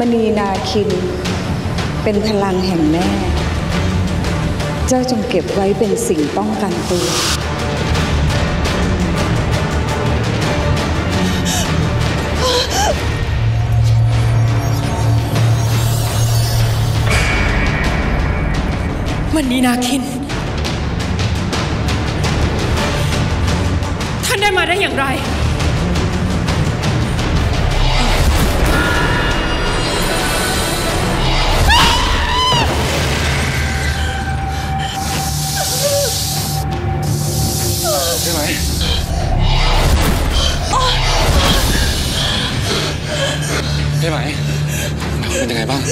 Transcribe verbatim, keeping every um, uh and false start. มณีนาคินเป็นพลังแห่งแม่เจ้าจงเก็บไว้เป็นสิ่งป้องกันตัวมณีนาคินท่านได้มาได้อย่างไรใช่ไหมใช่ไหมเป็นยังไงบ้าง